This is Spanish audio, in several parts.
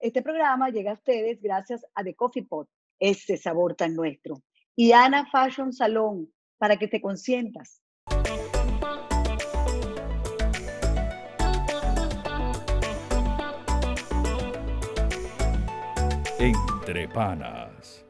Este programa llega a ustedes gracias a The Coffee Pot, ese sabor tan nuestro, y Ana Fashion Salón, para que te consientas. Entrepanas.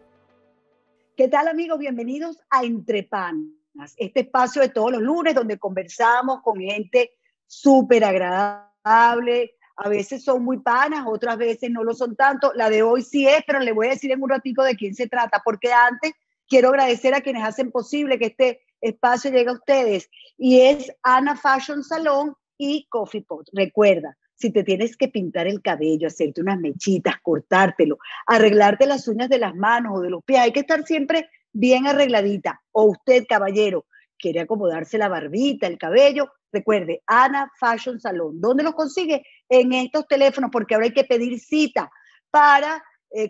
¿Qué tal, amigos? Bienvenidos a Entrepanas, este espacio de todos los lunes donde conversamos con gente súper agradable. A veces son muy panas, otras veces no lo son tanto. La de hoy sí es, pero le voy a decir en un ratico de quién se trata, porque antes quiero agradecer a quienes hacen posible que este espacio llegue a ustedes, y es Ana Fashion Salón y Coffee Pot. Recuerda, si te tienes que pintar el cabello, hacerte unas mechitas, cortártelo, arreglarte las uñas de las manos o de los pies, hay que estar siempre bien arregladita. O usted, caballero, quiere acomodarse la barbita, el cabello, recuerde, Ana Fashion Salón. ¿Dónde los consigue? En estos teléfonos, porque ahora hay que pedir cita para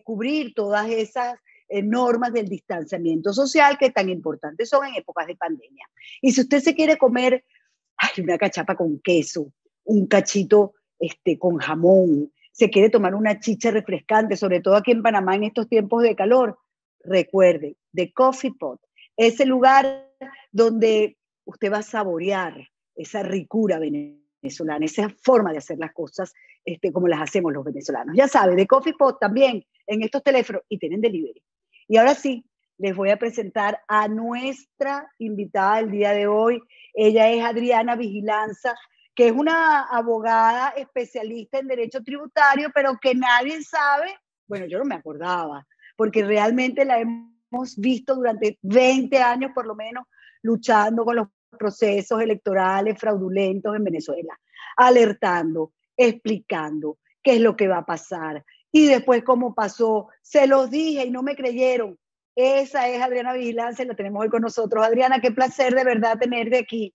cubrir todas esas normas del distanciamiento social que tan importantes son en épocas de pandemia. Y si usted se quiere comer una cachapa con queso, un cachito con jamón, se quiere tomar una chicha refrescante, sobre todo aquí en Panamá en estos tiempos de calor, recuerde, The Coffee Pot, ese lugar donde usted va a saborear esa ricura venezolana, esa forma de hacer las cosas como las hacemos los venezolanos. Ya sabe, The Coffee Pot también en estos teléfonos, y tienen delivery. Y ahora sí, les voy a presentar a nuestra invitada el día de hoy. Ella es Adriana Vigilanza, que es una abogada especialista en derecho tributario, pero que nadie sabe, bueno, yo no me acordaba, porque realmente la hemos visto durante 20 años por lo menos luchando con los procesos electorales fraudulentos en Venezuela, alertando, explicando qué es lo que va a pasar y después cómo pasó. Se los dije y no me creyeron. Esa es Adriana Vigilanza y la tenemos hoy con nosotros. Adriana, qué placer de verdad tenerte aquí.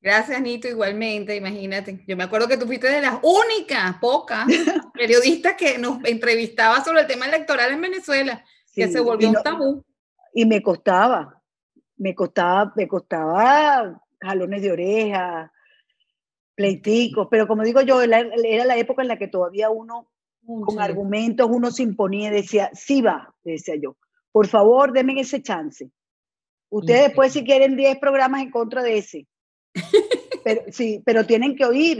Gracias, Nito, igualmente, imagínate. Yo me acuerdo que tú fuiste de las únicas, pocas periodistas que nos entrevistaba sobre el tema electoral en Venezuela, sí, que se volvió un tabú. Y me costaba jalones de oreja, pleiticos, pero como digo yo, era la época en la que todavía uno, con argumentos, uno se imponía y decía, sí va, decía yo, por favor, denme ese chance. Ustedes después si quieren 10 programas en contra de ese. Pero, sí, pero tienen que oír,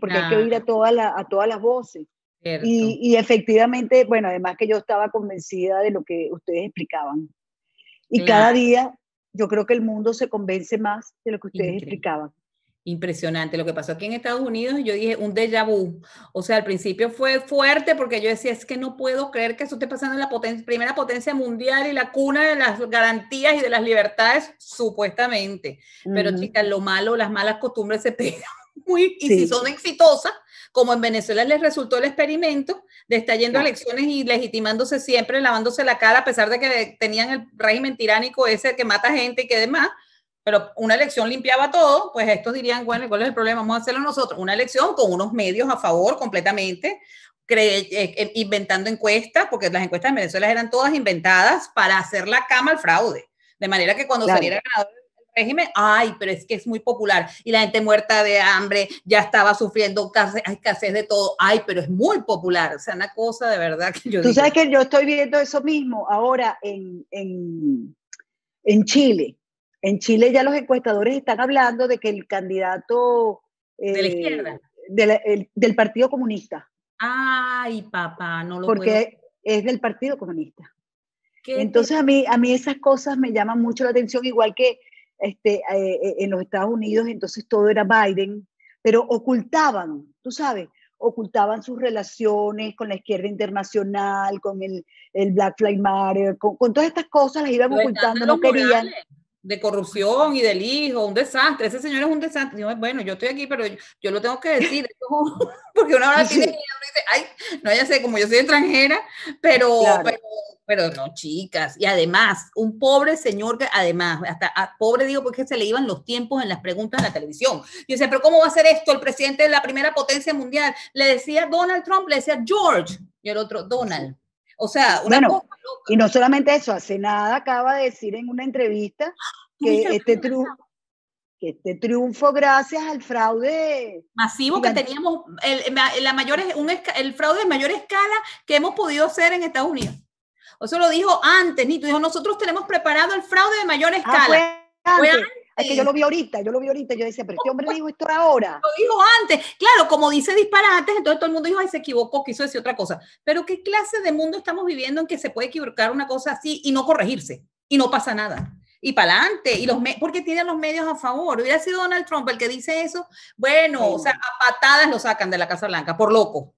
porque hay que oír a todas las voces. Y efectivamente, bueno, además que yo estaba convencida de lo que ustedes explicaban. Y cada día yo creo que el mundo se convence más de lo que ustedes explicaban. Impresionante lo que pasó aquí en Estados Unidos. Yo dije un déjà vu, o sea, al principio fue fuerte porque yo decía, es que no puedo creer que eso esté pasando en la primera potencia mundial y la cuna de las garantías y de las libertades, supuestamente, pero chicas, lo malo, las malas costumbres se pegan muy, y si son exitosas, como en Venezuela les resultó el experimento de estar yendo a elecciones y legitimándose siempre, lavándose la cara a pesar de que tenían el régimen tiránico ese que mata gente y que demás, pero una elección limpiaba todo, pues estos dirían, bueno, ¿cuál es el problema? Vamos a hacerlo nosotros. Una elección con unos medios a favor completamente, inventando encuestas, porque las encuestas en Venezuela eran todas inventadas para hacer la cama al fraude, de manera que cuando saliera ganador el régimen, ay, pero es que es muy popular, y la gente muerta de hambre, ya estaba sufriendo escasez de todo, ay, pero es muy popular, o sea, una cosa de verdad que yo digo. Tú sabes que yo estoy viendo eso mismo ahora en Chile. En Chile ya los encuestadores están hablando de que el candidato de la izquierda. Del Partido Comunista. Ay, papá, no lo puedo. Porque es del Partido Comunista. Entonces a mí esas cosas me llaman mucho la atención, igual que en los Estados Unidos, entonces todo era Biden, pero ocultaban, tú sabes, ocultaban sus relaciones con la izquierda internacional, con el Black Lives Matter, con todas estas cosas las iban ocultando, no querían. De corrupción y del hijo, un desastre. Ese señor es un desastre. Bueno, yo estoy aquí, pero yo lo tengo que decir. Porque una hora tiene que dice, ay, no, ya sé, como yo soy extranjera, pero no, chicas. Y además, un pobre señor que además, pobre digo, porque se le iban los tiempos en las preguntas en la televisión. Y dice, pero ¿cómo va a ser esto? El presidente de la primera potencia mundial le decía Donald Trump, le decía George, y el otro Donald. O sea, una cosa loca. Y no solamente eso, hace nada acaba de decir en una entrevista que que este triunfó gracias al fraude masivo gigante. Que teníamos, el fraude de mayor escala que hemos podido hacer en Estados Unidos. Eso lo dijo antes, Nito, dijo, nosotros tenemos preparado el fraude de mayor escala. Fue antes. Es que yo lo vi ahorita, yo decía, pero este hombre dijo esto ahora. Lo dijo antes, claro, como dice disparates, entonces todo el mundo dijo, ay, se equivocó, quiso decir otra cosa. Pero ¿qué clase de mundo estamos viviendo en que se puede equivocar una cosa así y no corregirse? Y no pasa nada. Y para adelante, porque tienen los medios a favor. Hubiera sido Donald Trump el que dice eso, bueno, sí. O sea, a patadas lo sacan de la Casa Blanca, por loco.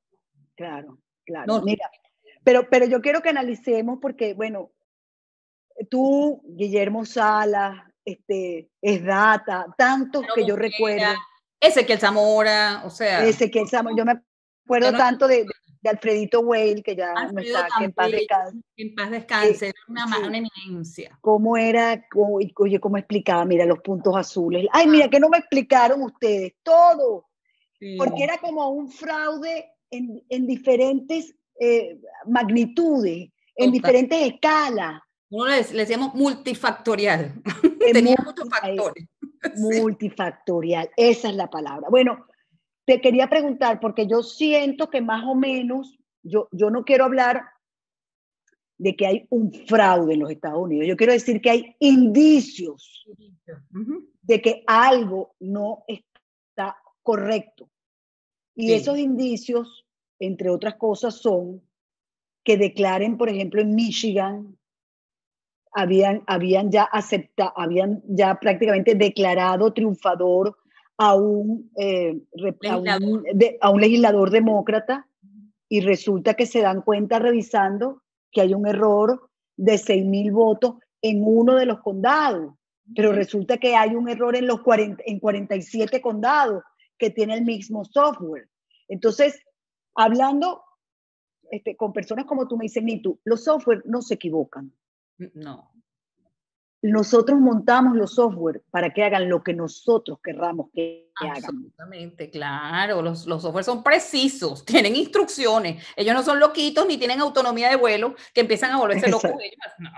Claro, no, mira. Pero yo quiero que analicemos porque, bueno, tú, Guillermo Salas, es data, tantos Genaro que yo Mosquera, recuerdo. Ezequiel Zamora, yo me acuerdo tanto de Alfredito Weil, que ya no está, que en paz descanse. Una eminencia. ¿Cómo era? Oye, ¿cómo explicaba? Mira, los puntos azules. Ay, mira, que no me explicaron ustedes, todo. Sí. Porque era como un fraude en diferentes magnitudes, en diferentes escalas. Uno le decíamos multifactorial. Tenía muchos factores. Multifactorial, esa es la palabra. Bueno, te quería preguntar, porque yo siento que más o menos, yo no quiero hablar de que hay un fraude en los Estados Unidos, yo quiero decir que hay indicios de que algo no está correcto. Y esos indicios, entre otras cosas, son que declaren, por ejemplo, en Michigan, habían ya prácticamente declarado triunfador a un legislador demócrata, y resulta que se dan cuenta revisando que hay un error de 6.000 votos en uno de los condados, pero resulta que hay un error en 47 condados que tiene el mismo software. Entonces, hablando con personas como tú, me dicen, Nito, los software no se equivocan. No. Nosotros montamos los software para que hagan lo que nosotros querramos que hagan. Absolutamente, claro. Los software son precisos, tienen instrucciones. Ellos no son loquitos ni tienen autonomía de vuelo que empiezan a volverse locos. No,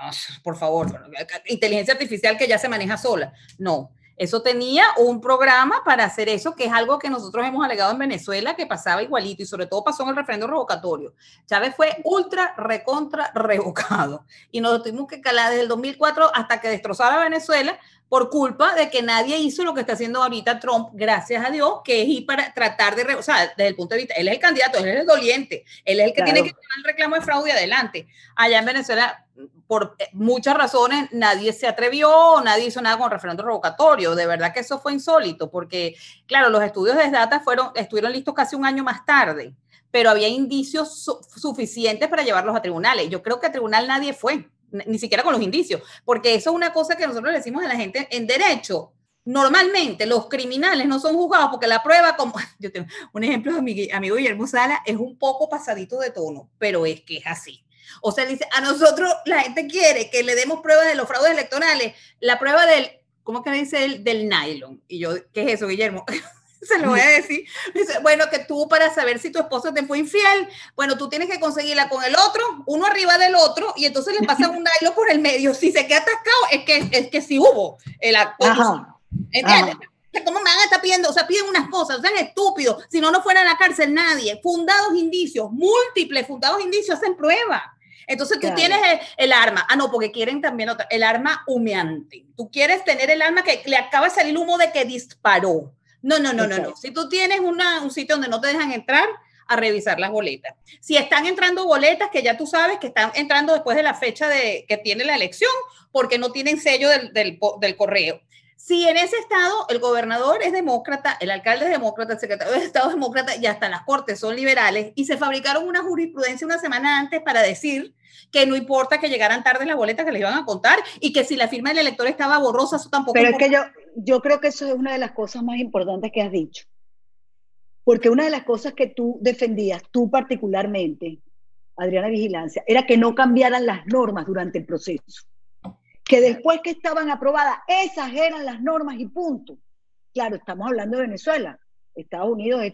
por favor, inteligencia artificial que ya se maneja sola. No. Eso tenía un programa para hacer eso, que es algo que nosotros hemos alegado en Venezuela, que pasaba igualito, y sobre todo pasó en el referendo revocatorio. Chávez fue ultra, recontra, revocado. Y nos tuvimos que calar desde el 2004 hasta que destrozara Venezuela por culpa de que nadie hizo lo que está haciendo ahorita Trump, gracias a Dios, que es ir para tratar de... O sea, desde el punto de vista... Él es el candidato, él es el doliente, él es el que tiene que llevar el reclamo de fraude adelante. Allá en Venezuela, por muchas razones, nadie se atrevió, nadie hizo nada con el referendo revocatorio. De verdad que eso fue insólito, porque, claro, los estudios de data estuvieron listos casi un año más tarde, pero había indicios suficientes para llevarlos a tribunales. Yo creo que a tribunal nadie fue, ni siquiera con los indicios, porque eso es una cosa que nosotros le decimos a la gente en derecho. Normalmente los criminales no son juzgados porque la prueba, como yo tengo un ejemplo de mi amigo Guillermo Salas, es un poco pasadito de tono, pero es que es así. O sea, dice, a nosotros la gente quiere que le demos pruebas de los fraudes electorales, la prueba del, ¿cómo que le dice él? Del nylon. Y yo, ¿qué es eso, Guillermo? Se lo voy a decir. Dice, bueno, que tú, para saber si tu esposo te fue infiel, bueno, tú tienes que conseguirla con el otro, uno arriba del otro, y entonces le pasan un nylon por el medio. Si se queda atascado, es que sí hubo el acto. ¿Entiendes? Ajá. ¿Cómo me van a estar pidiendo? O sea, piden unas cosas, o sea, es estúpido. Si no fuera a la cárcel nadie. Fundados indicios, múltiples fundados indicios, hacen prueba. Entonces tú tienes el arma. Ah, no, porque quieren también otra. El arma humeante. Tú quieres tener el arma que le acaba de salir el humo de que disparó. No. Si tú tienes un sitio donde no te dejan entrar a revisar las boletas. Si están entrando boletas que ya tú sabes que están entrando después de la fecha que tiene la elección, porque no tienen sello del correo. Si en ese estado el gobernador es demócrata, el alcalde es demócrata, el secretario de Estado es demócrata, y hasta las cortes son liberales, y se fabricaron una jurisprudencia una semana antes para decir que no importa que llegaran tarde las boletas que les iban a contar, y que si la firma del elector estaba borrosa, eso tampoco. Pero importa. Es que yo creo que eso es una de las cosas más importantes que has dicho. Porque una de las cosas que tú defendías, tú particularmente, Adriana Vigilanza, era que no cambiaran las normas durante el proceso. Que después que estaban aprobadas, esas eran las normas y punto. Claro, estamos hablando de Venezuela, Estados Unidos y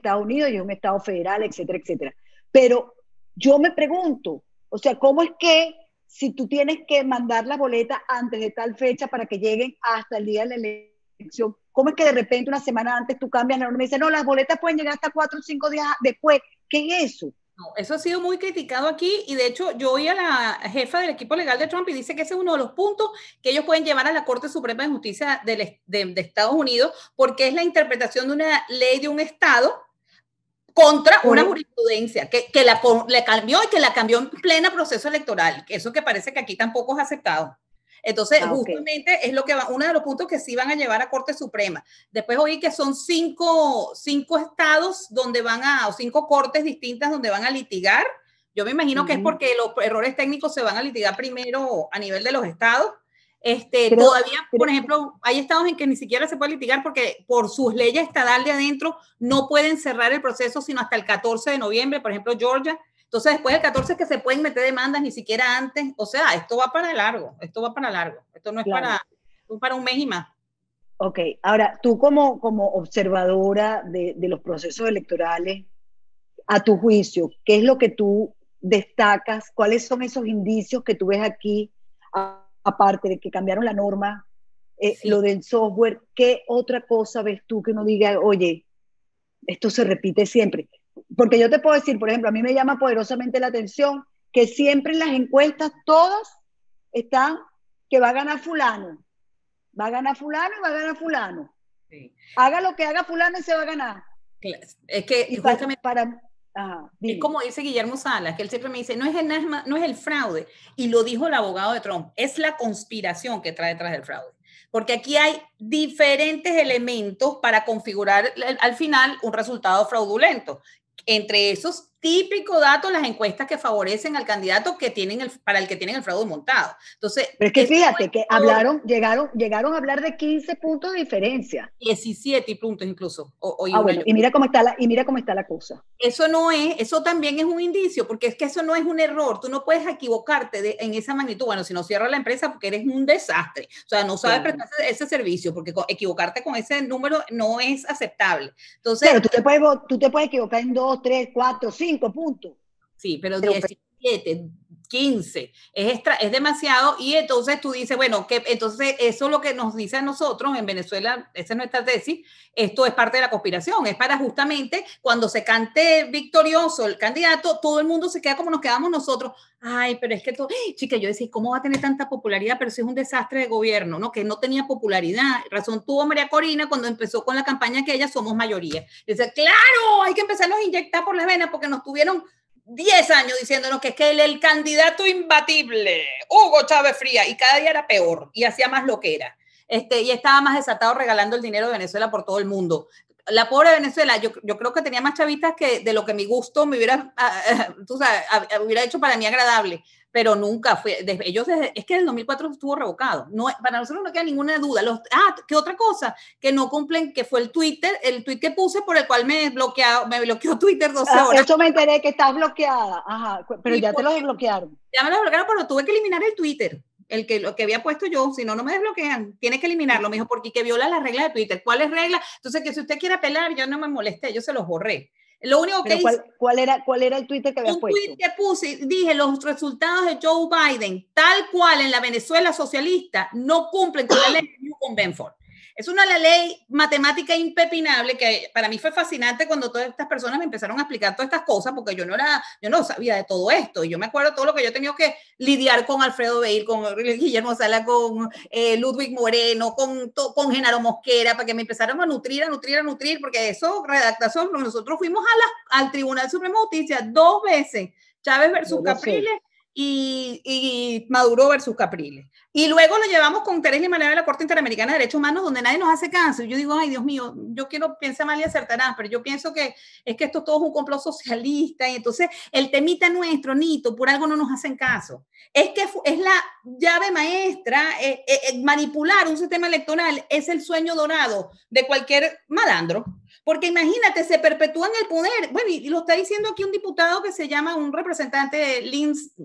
es un estado federal, etcétera, etcétera. Pero yo me pregunto, o sea, ¿cómo es que si tú tienes que mandar la boleta antes de tal fecha para que lleguen hasta el día de la elección, ¿Cómo es que de repente una semana antes tú cambias la norma y dices, no, las boletas pueden llegar hasta 4 o 5 días después? ¿Qué es eso? No, eso ha sido muy criticado aquí, y de hecho yo oí a la jefa del equipo legal de Trump y dice que ese es uno de los puntos que ellos pueden llevar a la Corte Suprema de Justicia de Estados Unidos, porque es la interpretación de una ley de un estado contra una jurisprudencia que la cambió, y que la cambió en pleno proceso electoral, eso que parece que aquí tampoco es aceptado. Entonces, justamente es lo que va, uno de los puntos que sí van a llevar a Corte Suprema. Después oí que son 5 estados donde van a, o 5 cortes distintas donde van a litigar. Yo me imagino que es porque los errores técnicos se van a litigar primero a nivel de los estados. Por ejemplo, hay estados en que ni siquiera se puede litigar porque por sus leyes estadales de adentro no pueden cerrar el proceso sino hasta el 14 de noviembre, por ejemplo, Georgia. Entonces, después del 14 es que se pueden meter demandas, ni siquiera antes. O sea, esto va para largo, esto va para largo. Esto no es para un mes y más. Ok, ahora, tú como observadora de los procesos electorales, a tu juicio, ¿qué es lo que tú destacas? ¿Cuáles son esos indicios que tú ves aquí? Aparte de que cambiaron la norma, lo del software, ¿qué otra cosa ves tú que uno diga, oye, esto se repite siempre? Porque yo te puedo decir, por ejemplo, a mí me llama poderosamente la atención que siempre en las encuestas todas están que va a ganar fulano y va a ganar fulano. Sí. Haga lo que haga fulano y se va a ganar. Es que y justamente es como dice Guillermo Salas, que él siempre me dice, no es el fraude, y lo dijo el abogado de Trump, es la conspiración que trae detrás del fraude. Porque aquí hay diferentes elementos para configurar al final un resultado fraudulento. Entre esos típicos datos, las encuestas que favorecen al candidato que tienen para el que tienen el fraude montado. Entonces, pero es que fíjate que llegaron a hablar de 15 puntos de diferencia. 17 puntos incluso. Y mira cómo está la cosa. Eso también es un indicio, porque es que eso no es un error. Tú no puedes equivocarte en esa magnitud. Bueno, si no cierras la empresa porque eres un desastre. O sea, no sabes prestar ese servicio, porque equivocarte con ese número no es aceptable. Entonces, claro, tú te puedes equivocar en 2, 3, 4, 5 puntos. Sí, pero 17, 15, es demasiado, y entonces tú dices, bueno, entonces eso es lo que nos dice a nosotros en Venezuela, esa es nuestra tesis, esto es parte de la conspiración, es para justamente cuando se cante victorioso el candidato, todo el mundo se queda como nos quedamos nosotros, ay, pero es que todo, chica, yo decía, ¿cómo va a tener tanta popularidad? Pero si es un desastre de gobierno, ¿no? Que no tenía popularidad, razón tuvo María Corina cuando empezó con la campaña que ella somos mayoría, dice, claro, hay que empezarnos a inyectar por las venas porque nos tuvieron 10 años diciéndonos que es que él el candidato imbatible, Hugo Chávez Frías, y cada día era peor, y hacía más lo que era, y estaba más desatado regalando el dinero de Venezuela por todo el mundo. La pobre Venezuela, yo creo que tenía más chavistas que de lo que mi gusto me hubiera, tú sabes, hubiera hecho para mí agradable, pero nunca fue, es que el 2004 estuvo revocado, no, para nosotros no queda ninguna duda. ¿Qué otra cosa? Que no cumplen, que fue el tweet que puse por el cual me bloqueó Twitter 12 horas. Eso me enteré que estás bloqueada, pero ya te lo desbloquearon. Ya me lo desbloquearon, pero tuve que eliminar el Twitter. Lo que había puesto yo, si no, no me desbloquean, tienes que eliminarlo, me dijo, porque que viola las reglas de Twitter. ¿Cuáles reglas? Entonces, que si usted quiere apelar, yo no me molesté, yo se los borré. Lo único que ¿Cuál era el Twitter que había puesto? Un tweet que puse, dije, los resultados de Joe Biden, tal cual en la Venezuela socialista, no cumplen con la ley de Newton-Benford. Es una ley matemática impepinable que para mí fue fascinante cuando todas estas personas me empezaron a explicar todas estas cosas, porque yo no sabía de todo esto, y yo me acuerdo todo lo que yo he tenido que lidiar con Alfredo Beir, con Guillermo Salas, con Ludwig Moreno, con Genaro Mosquera, para que me empezaron a nutrir, porque eso, redactación, nosotros fuimos al Tribunal Supremo de Justicia 2 veces, Chávez versus Capriles, y Maduro versus Capriles. Y luego lo llevamos con Teresa y Manuel de la Corte Interamericana de Derechos Humanos, donde nadie nos hace caso. Y yo digo, ay, Dios mío, yo quiero pensar mal y acertarás, pero yo pienso que es que esto todo es un complot socialista, y entonces el temita nuestro, Nito, por algo no nos hacen caso. Es que es la llave maestra, manipular un sistema electoral es el sueño dorado de cualquier malandro. Porque imagínate, se perpetúa en el poder. Bueno, y lo está diciendo aquí un diputado que se llama, un representante,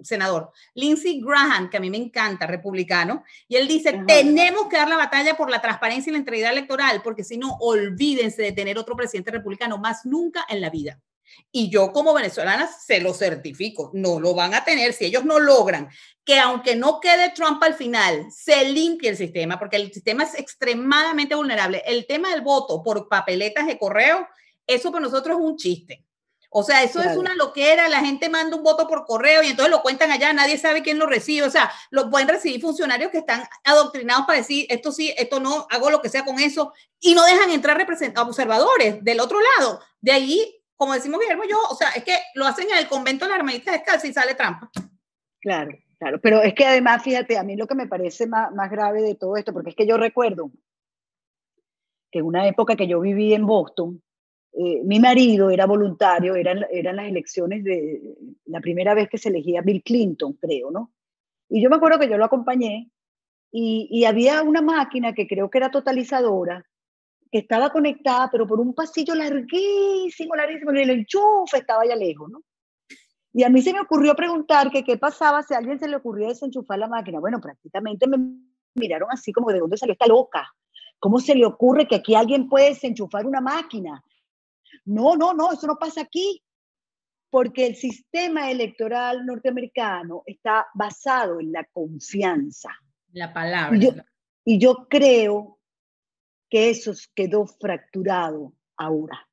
senador, Lindsey Graham, que a mí me encanta, republicano, y él dice, tenemos que dar la batalla por la transparencia y la integridad electoral, porque si no, olvídense de tener otro presidente republicano más nunca en la vida. Y yo como venezolana se lo certifico, no lo van a tener si ellos no logran que aunque no quede Trump al final, se limpie el sistema, porque el sistema es extremadamente vulnerable. El tema del voto por papeletas de correo, eso para nosotros es un chiste. O sea, eso es una loquera, la gente manda un voto por correo y entonces lo cuentan allá, nadie sabe quién lo recibe, o sea, lo pueden recibir funcionarios que están adoctrinados para decir, esto sí, esto no, hago lo que sea con eso, y no dejan entrar observadores del otro lado. De ahí, como decimos Guillermo y yo, o sea, es que lo hacen en el convento de las hermanitas descalzas y sale trampa. Claro, claro, pero es que además, fíjate, a mí lo que me parece más grave de todo esto, porque es que yo recuerdo que en una época que yo viví en Boston, mi marido era voluntario, eran las elecciones de la primera vez que se elegía Bill Clinton, creo, ¿no? Y yo me acuerdo que yo lo acompañé y había una máquina que creo que era totalizadora, que estaba conectada, pero por un pasillo larguísimo, larguísimo, y el enchufe estaba allá lejos, ¿no? Y a mí se me ocurrió preguntar que qué pasaba si a alguien se le ocurría desenchufar la máquina. Bueno, prácticamente me miraron así como, ¿de dónde salió esta loca? ¿Cómo se le ocurre que aquí alguien puede desenchufar una máquina? No, eso no pasa aquí, porque el sistema electoral norteamericano está basado en la confianza. La palabra. Y yo creo que eso quedó fracturado ahora.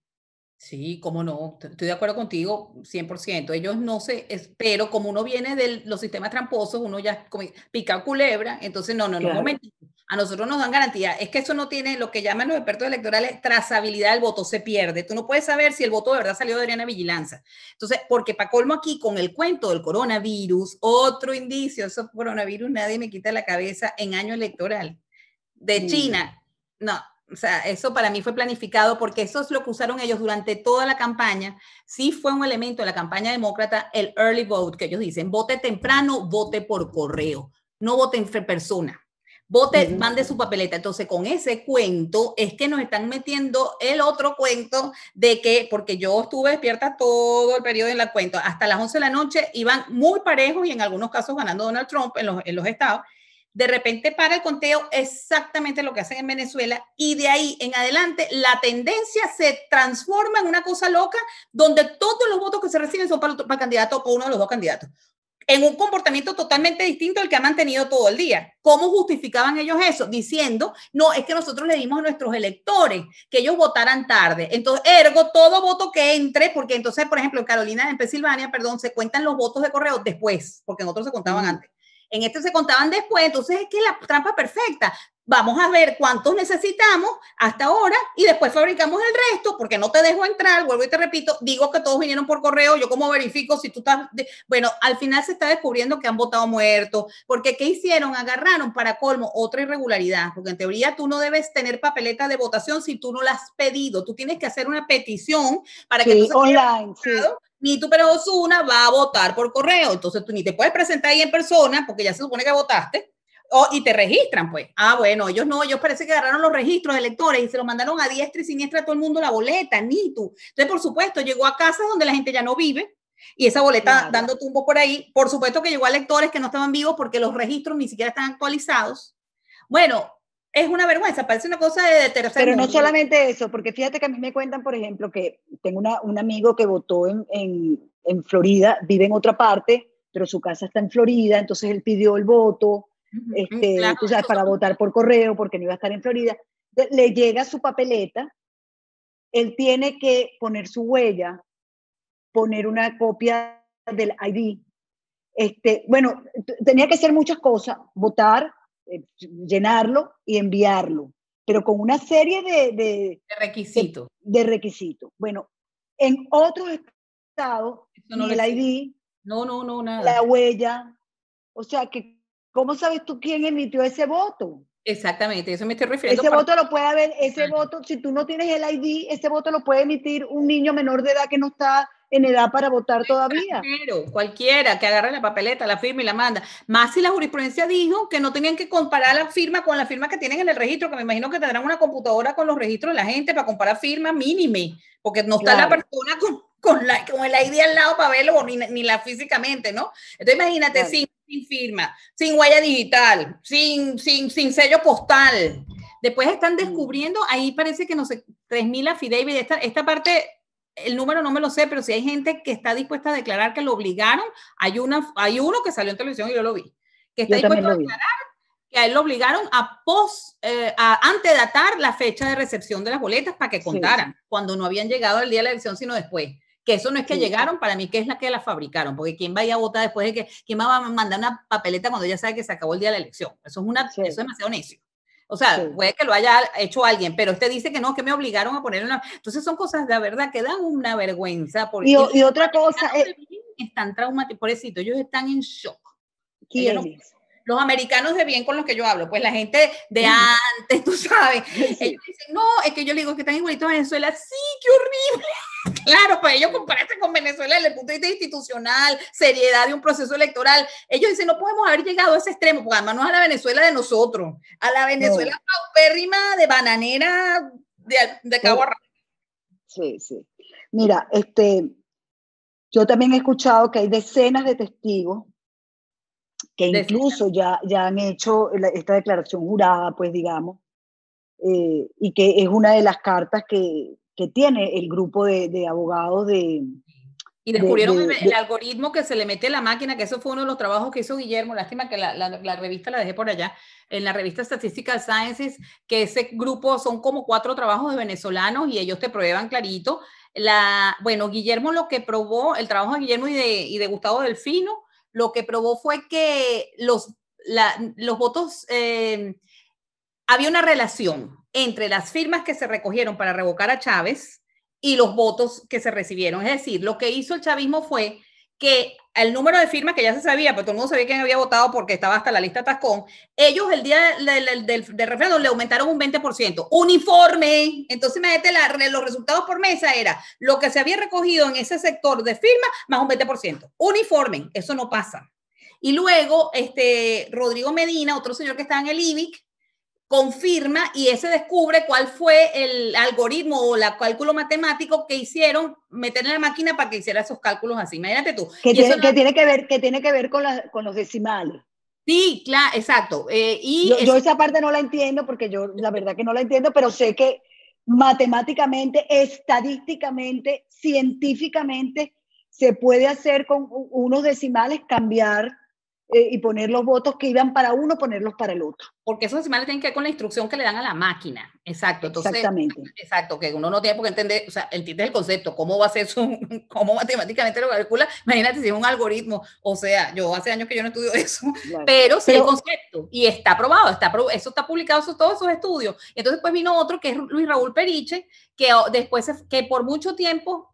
Sí, cómo no, estoy de acuerdo contigo 100%, ellos no se, pero como uno viene de los sistemas tramposos, uno ya pica culebra, entonces no, claro. Un momentito. A nosotros nos dan garantía, es que eso no tiene, lo que llaman los expertos electorales, trazabilidad del voto, se pierde. Tú no puedes saber si el voto de verdad salió de Adriana Vigilanza. Entonces, porque para colmo aquí, con el cuento del coronavirus, otro indicio, eso coronavirus nadie me quita la cabeza en año electoral. De China, no, o sea, eso para mí fue planificado porque eso es lo que usaron ellos durante toda la campaña. Sí fue un elemento de la campaña demócrata, el early vote, que ellos dicen, vote temprano, vote por correo, no vote en persona. Vote, mande su papeleta. Entonces, con ese cuento es que nos están metiendo el otro cuento de que, porque yo estuve despierta todo el periodo en la cuenta, hasta las 11 de la noche iban muy parejos y en algunos casos ganando Donald Trump en los estados. De repente para el conteo exactamente lo que hacen en Venezuela y de ahí en adelante la tendencia se transforma en una cosa loca donde todos los votos que se reciben son para el candidato o uno de los dos candidatos, en un comportamiento totalmente distinto al que han mantenido todo el día. ¿Cómo justificaban ellos eso? Diciendo, no, es que nosotros le dimos a nuestros electores que ellos votaran tarde. Entonces, ergo, todo voto que entre, porque entonces, por ejemplo, en Pensilvania, se cuentan los votos de correo después, porque en otros se contaban antes. En este se contaban después, entonces es que la trampa perfecta. Vamos a ver cuántos necesitamos hasta ahora y después fabricamos el resto, porque no te dejo entrar, vuelvo y te repito, digo que todos vinieron por correo, yo cómo verifico si tú estás... Bueno, al final se está descubriendo que han votado muertos, porque ¿qué hicieron? Agarraron para colmo otra irregularidad, porque en teoría tú no debes tener papeletas de votación si tú no las has pedido, tú tienes que hacer una petición para que... Sí, online, sí. Nito Pérez Osuna va a votar por correo, entonces tú ni te puedes presentar ahí en persona, porque ya se supone que votaste, y te registran, pues. Ah, bueno, ellos no, ellos parece que agarraron los registros de electores y se los mandaron a diestra y siniestra a todo el mundo la boleta, ni tú. Entonces, por supuesto, llegó a casas donde la gente ya no vive y esa boleta dando tumbos por ahí. Por supuesto que llegó a electores que no estaban vivos porque los registros ni siquiera están actualizados. Bueno, es una vergüenza, parece una cosa de tercer mundo. Pero no solamente eso, porque fíjate que a mí me cuentan, por ejemplo, que tengo un amigo que votó en Florida, vive en otra parte, pero su casa está en Florida, entonces él pidió el voto. Claro, tú sabes, para votar por correo porque no iba a estar en Florida, le llega su papeleta, él tiene que poner su huella, poner una copia del ID, bueno, tenía que hacer muchas cosas, votar, llenarlo y enviarlo, pero con una serie de requisitos. Bueno, en otros estados, no el ID, nada. La huella, o sea que ¿cómo sabes tú quién emitió ese voto? Exactamente, eso me estoy refiriendo. Ese voto lo puede haber, voto, si tú no tienes el ID, ese voto lo puede emitir un niño menor de edad que no está en edad para votar todavía. Cualquiera que agarre la papeleta, la firma y la manda. Más si la jurisprudencia dijo que no tenían que comparar la firma con la firma que tienen en el registro, que me imagino que tendrán una computadora con los registros de la gente para comparar firma mínime, porque no está la persona con el ID al lado para verlo, ni la físicamente, ¿no? Entonces imagínate, sin firma, sin huella digital, sin sello postal. Después están descubriendo, ahí parece que no sé, 3.000 affidavits, esta parte el número no me lo sé, pero si hay gente que está dispuesta a declarar que lo obligaron, hay uno que salió en televisión y yo lo vi, que está dispuesto a declarar que a él lo obligaron a antedatar la fecha de recepción de las boletas para que contaran, sí, cuando no habían llegado el día de la elección, sino después. Que eso no es que llegaron, para mí que es la que la fabricaron, porque quién va a ir a votar después de que, quién va a mandar una papeleta cuando ya sabe que se acabó el día de la elección. Eso es una, sí, eso es demasiado necio. O sea, sí, puede que lo haya hecho alguien, pero usted dice que no, que me obligaron a poner una... Entonces son cosas, la verdad, que dan una vergüenza. Porque y otra cosa... Están traumatizados, pobrecito, ellos están en shock. ¿Quién es? Los americanos de bien con los que yo hablo, pues la gente de antes, tú sabes, ellos dicen, no, es que yo le digo que están igualitos a Venezuela, sí, qué horrible, claro, pues ellos comparaste con Venezuela desde el punto de vista institucional, seriedad de un proceso electoral, ellos dicen, no podemos haber llegado a ese extremo, porque además no es a la Venezuela de nosotros, a la Venezuela paupérrima de bananera de Cabo Arrabo. Sí, sí. Mira, yo también he escuchado que hay decenas de testigos que incluso ya han hecho esta declaración jurada, pues digamos, y que es una de las cartas que tiene el grupo de abogados de... Y descubrieron el algoritmo que se le mete a la máquina, que eso fue uno de los trabajos que hizo Guillermo, lástima que la revista la dejé por allá, en la revista Statistical Sciences, que ese grupo son como 4 trabajos de venezolanos y ellos te prueban clarito. Bueno, Guillermo lo que probó, el trabajo de Guillermo y de Gustavo Delfino, lo que probó fue que los votos, había una relación entre las firmas que se recogieron para revocar a Chávez y los votos que se recibieron. Es decir, lo que hizo el chavismo fue que el número de firmas que ya se sabía, pero todo el mundo sabía quién había votado porque estaba hasta la lista Tascón, ellos el día del referéndum le aumentaron un 20%. ¡Uniforme! Entonces, imagínate, los resultados por mesa era lo que se había recogido en ese sector de firmas más un 20%. ¡Uniforme! Eso no pasa. Y luego, Rodrigo Medina, otro señor que está en el IBIC, confirma y ese descubre cuál fue el algoritmo o el cálculo matemático que hicieron meter en la máquina para que hiciera esos cálculos así. Imagínate tú. Que tiene que ver con los decimales. Sí, claro, exacto. Yo esa parte no la entiendo porque yo la verdad que no la entiendo, pero sé que matemáticamente, estadísticamente, científicamente se puede hacer con unos decimales cambiar y poner los votos que iban para uno, ponerlos para el otro. Porque esos decimales tienen que ver con la instrucción que le dan a la máquina. Exacto. Entonces, exactamente. Exacto, que uno no tiene por qué entender, o sea, entiendes el concepto, cómo va a ser eso, cómo matemáticamente lo calcula. Imagínate si es un algoritmo, o sea, yo hace años que yo no estudio eso, claro, pero sí el concepto, y está probado, eso está publicado, todos esos estudios. Entonces pues vino otro que es Luis Raúl Periche, que después, que por mucho tiempo...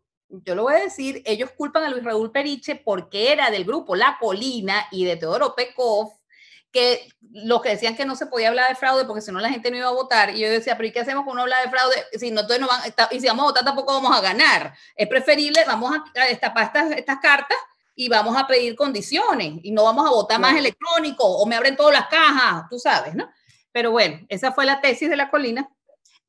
Yo lo voy a decir, ellos culpan a Luis Raúl Periche porque era del grupo La Colina y de Teodoro Pekoff, que los que decían que no se podía hablar de fraude porque si no la gente no iba a votar. Y yo decía, pero ¿y qué hacemos con uno hablar de fraude? Si no, entonces no van, y si vamos a votar tampoco vamos a ganar. Es preferible, vamos a destapar estas cartas y vamos a pedir condiciones y no vamos a votar más electrónico o me abren todas las cajas, tú sabes, ¿no? Pero bueno, esa fue la tesis de La Colina.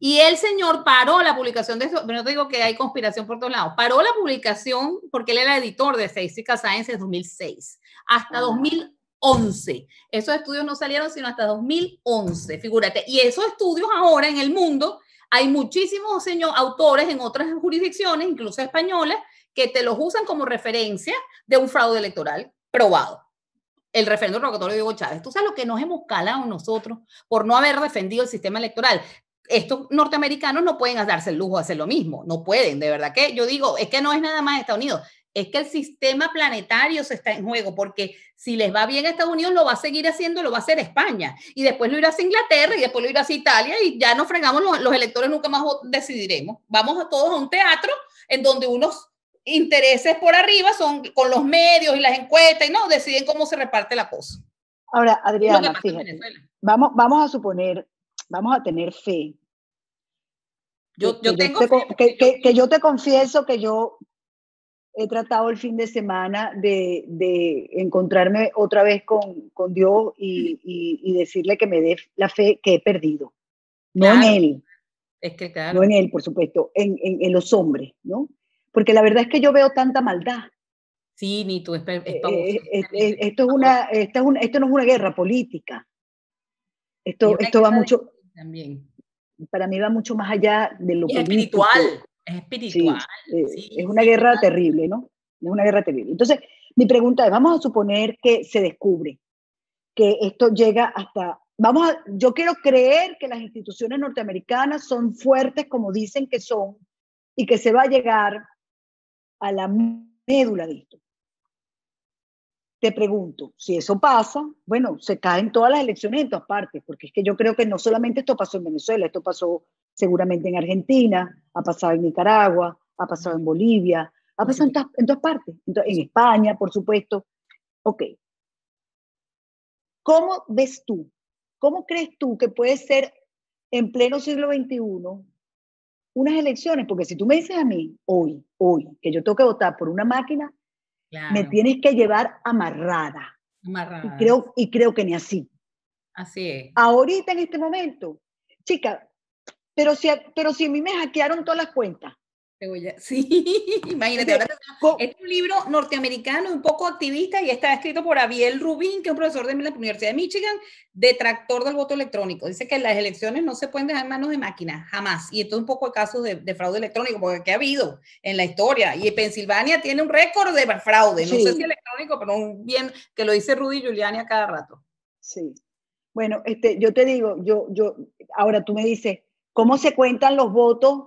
Y el señor paró la publicación de eso, pero no te digo que hay conspiración por todos lados, paró la publicación porque él era editor de Statistical Sciences 2006 hasta 2011. Esos estudios no salieron sino hasta 2011, figúrate. Y esos estudios ahora en el mundo, hay muchísimos autores en otras jurisdicciones, incluso españolas, que te los usan como referencia de un fraude electoral probado. El referéndum revocatorio de Hugo Chávez. Tú sabes lo que nos hemos calado nosotros por no haber defendido el sistema electoral. Estos norteamericanos no pueden darse el lujo de hacer lo mismo, no pueden, de verdad que yo digo, es que no es nada más Estados Unidos, es que el sistema planetario se está en juego, porque si les va bien a Estados Unidos lo va a seguir haciendo, lo va a hacer España, y después lo irá a Inglaterra, y después lo irá a Italia, y ya nos fregamos los electores, nunca más decidiremos, vamos a todos a un teatro en donde unos intereses por arriba son con los medios y las encuestas, y no, deciden cómo se reparte la cosa. Ahora, Adriana, fíjate, vamos a suponer, vamos a tener fe. Yo te confieso que yo he tratado el fin de semana de encontrarme otra vez con Dios y decirle que me dé la fe que he perdido. No en él. Es que claro. No en él, por supuesto, en los hombres, ¿no? Porque la verdad es que yo veo tanta maldad. Sí, Nito, esto no es una guerra política. Esto va mucho... También. Para mí va mucho más allá de lo político, espiritual. es espiritual. Sí, es una guerra terrible, ¿no? Es una guerra terrible. Entonces, mi pregunta es, vamos a suponer que se descubre, que esto llega hasta... yo quiero creer que las instituciones norteamericanas son fuertes como dicen que son y que se va a llegar a la médula de esto. Te pregunto, si eso pasa, bueno, se caen todas las elecciones en todas partes, porque es que yo creo que no solamente esto pasó en Venezuela, esto pasó seguramente en Argentina, ha pasado en Nicaragua, ha pasado en Bolivia, ha pasado en todas partes, en España, por supuesto. Ok. ¿Cómo ves tú? ¿Cómo crees tú que puede ser en pleno siglo XXI unas elecciones? Porque si tú me dices a mí, hoy, que yo tengo que votar por una máquina, claro, me tienes que llevar amarrada. Amarrada. Y creo que ni así. Así es. Ahorita, en este momento, chica, pero si a mí me hackearon todas las cuentas. Sí, imagínate. Es un libro norteamericano, un poco activista, y está escrito por Aviel Rubin, que es un profesor de la Universidad de Michigan, detractor del voto electrónico. Dice que las elecciones no se pueden dejar en manos de máquinas, jamás. Y esto es un poco de casos de fraude electrónico, porque ha habido en la historia. Y Pensilvania tiene un récord de fraude, no sé si electrónico, pero bien que lo dice Rudy Giuliani a cada rato. Sí. Bueno, yo te digo, ahora tú me dices, ¿cómo se cuentan los votos?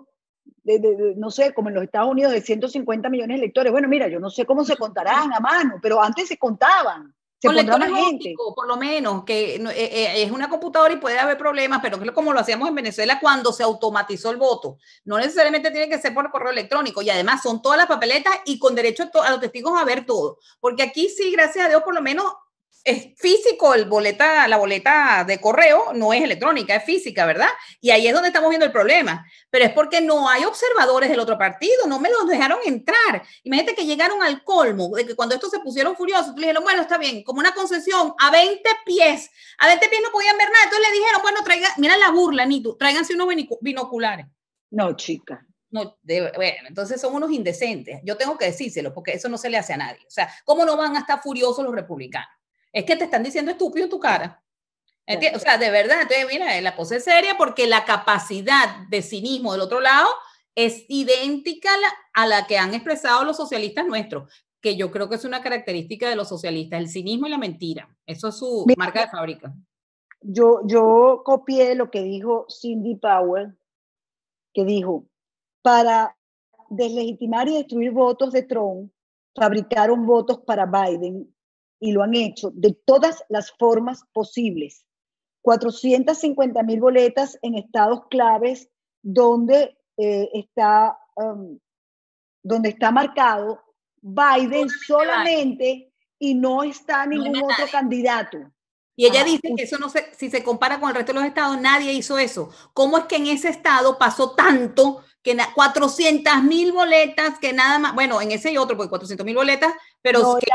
No sé, como en los Estados Unidos, de 150 millones de electores. Bueno, mira, yo no sé cómo se contarán a mano, pero antes se contaban. Con lectores ópticos, por lo menos, que es una computadora y puede haber problemas, pero como lo hacíamos en Venezuela cuando se automatizó el voto. No necesariamente tiene que ser por correo electrónico, y además son todas las papeletas y con derecho a los testigos a ver todo. Porque aquí sí, gracias a Dios, por lo menos es físico la boleta de correo, no es electrónica, es física, ¿verdad? Y ahí es donde estamos viendo el problema. Pero es porque no hay observadores del otro partido, no me los dejaron entrar. Imagínate que llegaron al colmo, de que cuando estos se pusieron furiosos, le dijeron, bueno, está bien, como una concesión, a 20 pies. A 20 pies no podían ver nada. Entonces le dijeron, bueno, traigan, mira la burla, Nito, tráiganse unos binoculares. No, chica. No, bueno, entonces son unos indecentes. Yo tengo que decírselo, porque eso no se le hace a nadie. O sea, ¿cómo no van a estar furiosos los republicanos? Es que te están diciendo estúpido en tu cara. ¿Entiendes? O sea, de verdad, entonces mira, la cosa es seria porque la capacidad de cinismo del otro lado es idéntica a la que han expresado los socialistas nuestros, que yo creo que es una característica de los socialistas, el cinismo y la mentira. Eso es su marca de fábrica. Yo copié lo que dijo Cindy Powell, que dijo, para deslegitimar y destruir votos de Trump, fabricaron votos para Biden, y lo han hecho de todas las formas posibles. 450.000 boletas en estados claves donde, donde está marcado Biden solamente y no está ningún otro candidato. Y ella dice que eso no se, si se compara con el resto de los estados, nadie hizo eso. ¿Cómo es que en ese estado pasó tanto? Que 400.000 boletas, que nada más, bueno, en ese y otro, porque 400.000 boletas, pero... No, que...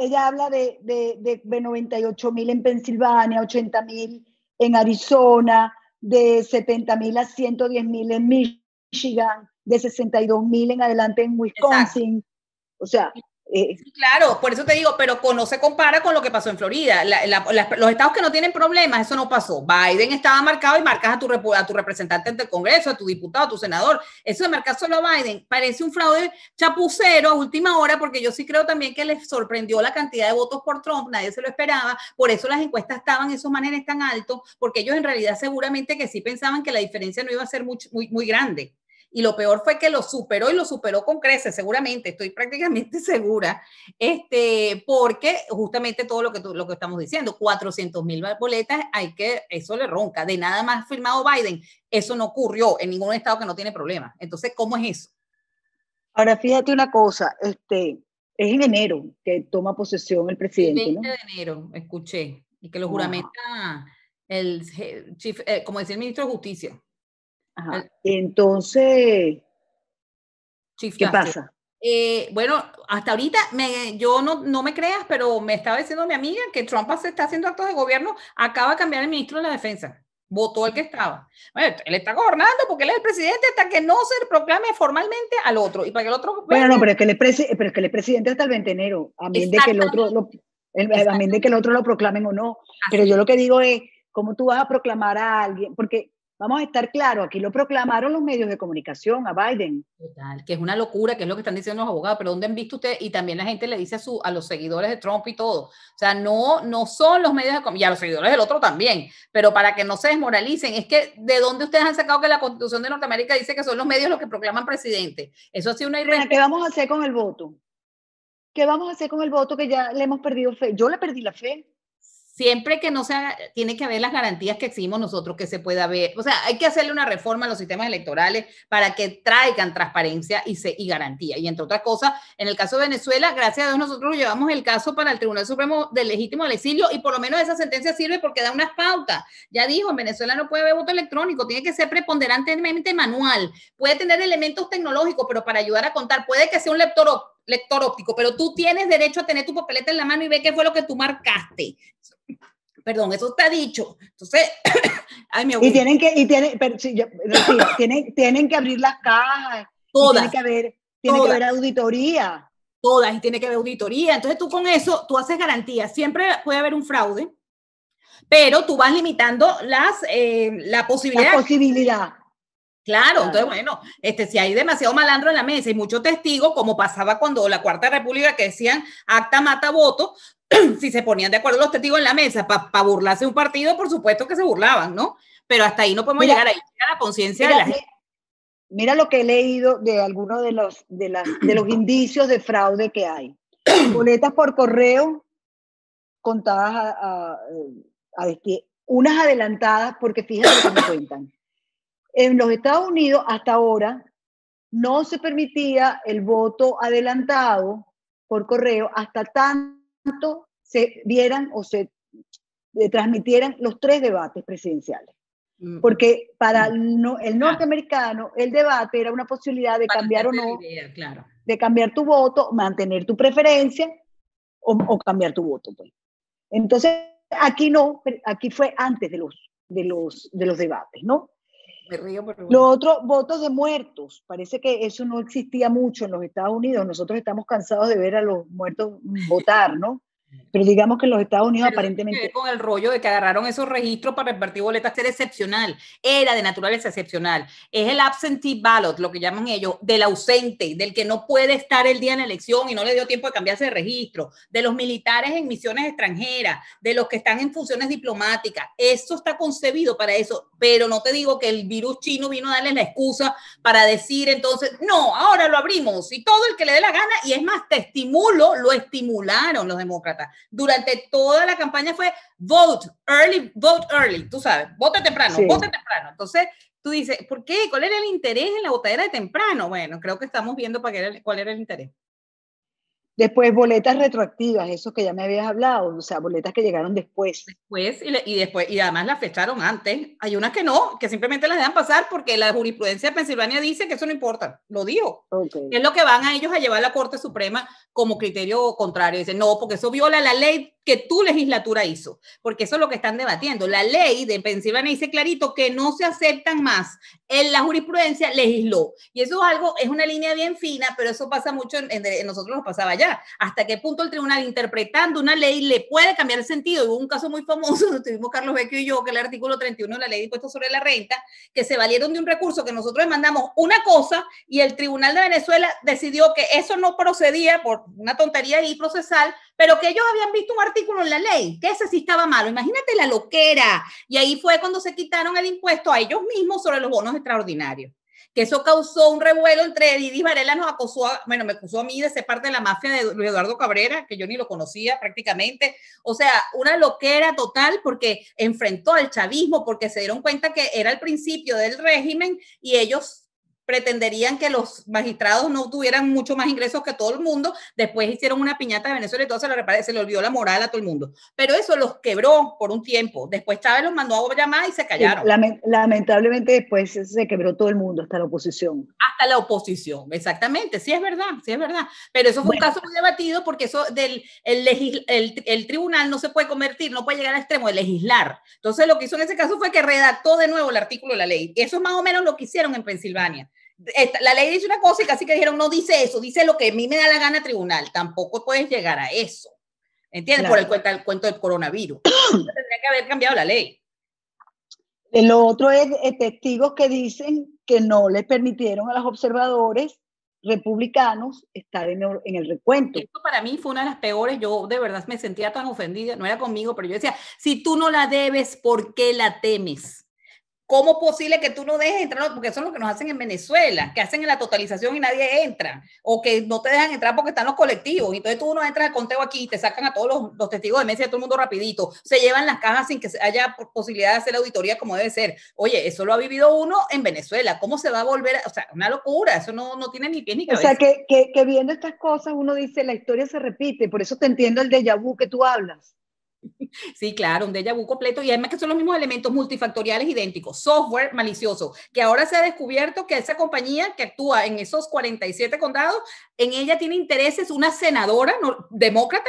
Ella habla de 98.000 en Pensilvania, 80.000 en Arizona, de 70.000 a 110.000 en Michigan, de 62.000 en adelante en Wisconsin. Exacto. O sea... Claro, por eso te digo, pero no se compara con lo que pasó en Florida. Los estados que no tienen problemas, eso no pasó. Biden estaba marcado y marcas a tu representante del Congreso, a tu diputado, a tu senador. Eso de marcar solo a Biden parece un fraude chapucero a última hora, porque yo sí creo también que les sorprendió la cantidad de votos por Trump, nadie se lo esperaba, por eso las encuestas estaban en esos maneras tan altos, porque ellos en realidad seguramente que sí pensaban que la diferencia no iba a ser muy grande. Y lo peor fue que lo superó con creces, seguramente, estoy prácticamente segura, porque justamente todo lo que estamos diciendo, 400.000 boletas, eso le ronca, de nada más firmado Biden, eso no ocurrió en ningún estado que no tiene problemas. Entonces, ¿cómo es eso? Ahora, fíjate una cosa, es en enero que toma posesión el presidente, el 20 de enero, escuché, y que lo juramenta como decía el ministro de Justicia. Ajá. Entonces, ¿qué pasa? Bueno, hasta ahorita, yo no me creas, pero me estaba diciendo mi amiga que Trump se está haciendo actos de gobierno, acaba de cambiar el ministro de la defensa, votó el que estaba. Bueno, él está gobernando porque él es el presidente hasta que no se proclame formalmente al otro. Y para que el otro... Bueno, no, pero es que él es presidente hasta el 20 de enero, a menos de que el otro lo proclamen o no. Así. Pero yo lo que digo es, ¿cómo tú vas a proclamar a alguien? Porque... Vamos a estar claros, aquí lo proclamaron los medios de comunicación a Biden. Total, que es una locura, que es lo que están diciendo los abogados, pero ¿dónde han visto ustedes? Y también la gente le dice a los seguidores de Trump y todo. O sea, no son los medios de comunicación, y a los seguidores del otro también, pero para que no se desmoralicen, es que ¿de dónde ustedes han sacado que la Constitución de Norteamérica dice que son los medios los que proclaman presidente? Eso ha sido una irresponsabilidad. ¿Qué vamos a hacer con el voto? ¿Qué vamos a hacer con el voto que ya le hemos perdido fe? Yo le perdí la fe. Siempre que no sea, tiene que haber las garantías que exigimos nosotros que se pueda ver. O sea, hay que hacerle una reforma a los sistemas electorales para que traigan transparencia y garantía. Y entre otras cosas, en el caso de Venezuela, gracias a Dios nosotros llevamos el caso para el Tribunal Supremo del Legítimo del Exilio y por lo menos esa sentencia sirve porque da unas pautas. Ya dijo, en Venezuela no puede haber voto electrónico, tiene que ser preponderantemente manual. Puede tener elementos tecnológicos, pero para ayudar a contar, puede que sea un lector óptico, pero tú tienes derecho a tener tu papeleta en la mano y ver qué fue lo que tú marcaste. Perdón, eso está dicho. Entonces, ay, mi abuelo. Tienen que abrir las cajas. Todas. Tiene que haber auditoría. Todas, y tiene que haber auditoría. Entonces tú con eso, tú haces garantía. Siempre puede haber un fraude, pero tú vas limitando la posibilidad. La posibilidad. Claro, entonces bueno, si hay demasiado malandro en la mesa y mucho testigo, como pasaba cuando la Cuarta República que decían acta mata voto, si se ponían de acuerdo los testigos en la mesa para burlarse un partido, por supuesto que se burlaban, ¿no? Pero hasta ahí no podemos llegar, ahí llega la conciencia de la gente. Mira lo que he leído de algunos de los indicios de fraude que hay. Boletas por correo contadas unas adelantadas, porque fíjate cómo cuentan. En los Estados Unidos, hasta ahora, no se permitía el voto adelantado por correo hasta tanto se vieran o se transmitieran los tres debates presidenciales. Porque para el norteamericano, el debate era una posibilidad de cambiar o no, de cambiar tu voto, mantener tu preferencia o cambiar tu voto. Pues. Entonces, aquí no, aquí fue antes de los debates, ¿no? Me río, pero bueno. Lo otro, votos de muertos. Parece que eso no existía mucho en los Estados Unidos. Nosotros estamos cansados de ver a los muertos votar, ¿no? Pero digamos que en los Estados Unidos aparentemente... Con el rollo de que agarraron esos registros para repartir boletas, era excepcional. Era de naturaleza excepcional. Es el absentee ballot, lo que llaman ellos, del ausente, del que no puede estar el día en la elección y no le dio tiempo de cambiarse de registro, de los militares en misiones extranjeras, de los que están en funciones diplomáticas. Eso está concebido para eso, pero no te digo que el virus chino vino a darles la excusa para decir entonces, no, ahora lo abrimos y todo el que le dé la gana, y es más, te estimulo, lo estimularon los demócratas. Durante toda la campaña fue vote early, tú sabes, vota temprano, sí. Vota temprano. Entonces tú dices, ¿por qué? ¿Cuál era el interés en la votadera de temprano? Bueno, creo que estamos viendo cuál era el interés. Después boletas retroactivas, eso que ya me habías hablado, o sea, boletas que llegaron después. Y además las fecharon antes. Hay unas que no, que simplemente las dejan pasar porque la jurisprudencia de Pensilvania dice que eso no importa, lo dijo. Okay. Es lo que van a ellos a llevar a la Corte Suprema como criterio contrario. Dicen, no, porque eso viola la ley que tu legislatura hizo, porque eso es lo que están debatiendo. La ley de Pensilvania dice clarito que no se aceptan más. En la jurisprudencia legisló. Y eso es algo, es una línea bien fina, pero eso pasa mucho, nosotros nos pasaba allá. ¿Hasta qué punto el tribunal, interpretando una ley, le puede cambiar el sentido? Hubo un caso muy famoso donde tuvimos Carlos Vecchio y yo, que el artículo 31 de la ley de impuestos sobre la renta, que se valieron de un recurso que nosotros demandamos una cosa y el tribunal de Venezuela decidió que eso no procedía por una tontería ahí procesal, pero que ellos habían visto un artículo en la ley, que ese sí estaba malo. Imagínate la loquera. Y ahí fue cuando se quitaron el impuesto a ellos mismos sobre los bonos extraordinarios, que eso causó un revuelo entre Edith Varela, nos acusó, bueno, me acusó a mí de ser parte de la mafia de Luis Eduardo Cabrera, que yo ni lo conocía prácticamente, o sea, una loquera total porque enfrentó al chavismo, porque se dieron cuenta que era el principio del régimen y ellos pretenderían que los magistrados no tuvieran mucho más ingresos que todo el mundo, después hicieron una piñata de Venezuela y todo se le olvidó la moral a todo el mundo. Pero eso los quebró por un tiempo. Después Chávez los mandó a llamar y se callaron. Lamentablemente después se quebró todo el mundo, hasta la oposición. Hasta la oposición, exactamente, sí es verdad, sí es verdad. Pero eso fue un caso muy debatido porque eso el tribunal no se puede convertir, no puede llegar al extremo de legislar. Entonces lo que hizo en ese caso fue que redactó de nuevo el artículo de la ley. Eso es más o menos lo que hicieron en Pensilvania. La ley dice una cosa y casi que dijeron, no dice eso, dice lo que a mí me da la gana tribunal, tampoco puedes llegar a eso, ¿entiendes? Claro. Por el cuento del coronavirus. Entonces, tendría que haber cambiado la ley. Lo otro es testigos que dicen que no le permitieron a los observadores republicanos estar en el recuento. Esto para mí fue una de las peores. Yo de verdad me sentía tan ofendida, no era conmigo, pero yo decía, si tú no la debes, ¿por qué la temes? ¿Cómo es posible que tú no dejes entrar? Porque eso es lo que nos hacen en Venezuela, que hacen en la totalización y nadie entra, o que no te dejan entrar porque están los colectivos, entonces tú no entras al conteo aquí y te sacan a todos los testigos de mesa y a todo el mundo rapidito, se llevan las cajas sin que haya posibilidad de hacer la auditoría como debe ser. Oye, eso lo ha vivido uno en Venezuela, ¿cómo se va a volver? O sea, una locura, eso no tiene ni pie ni cabeza. O sea, que viendo estas cosas uno dice, la historia se repite, por eso te entiendo el déjà vu que tú hablas. Sí, claro, un déjà vu completo, y además que son los mismos elementos multifactoriales idénticos, software malicioso, que ahora se ha descubierto que esa compañía que actúa en esos 47 condados, en ella tiene intereses una senadora demócrata,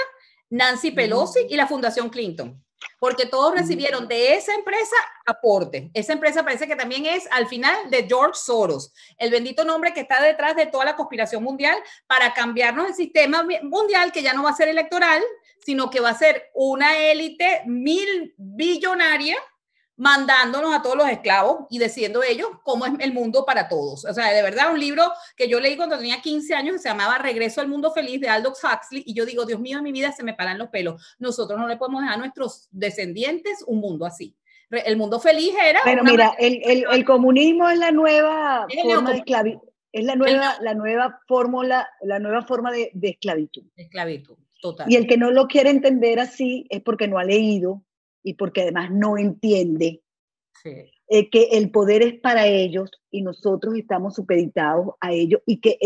Nancy Pelosi, y la Fundación Clinton, porque todos recibieron de esa empresa aporte. Esa empresa parece que también es al final de George Soros, el bendito nombre que está detrás de toda la conspiración mundial para cambiarnos el sistema mundial, que ya no va a ser electoral, sino que va a ser una élite billonaria mandándonos a todos los esclavos y decidiendo ellos cómo es el mundo para todos. O sea, de verdad, un libro que yo leí cuando tenía 15 años que se llamaba Regreso al Mundo Feliz, de Aldous Huxley, y yo digo, Dios mío, en mi vida se me paran los pelos. Nosotros no le podemos dejar a nuestros descendientes un mundo así. El mundo feliz era... Pero mira, el comunismo es la nueva forma de esclavitud. Es la nueva forma de esclavitud. Esclavitud, total. Y el que no lo quiere entender así es porque no ha leído, y porque además no entiende que el poder es para ellos y nosotros estamos supeditados a ellos, y que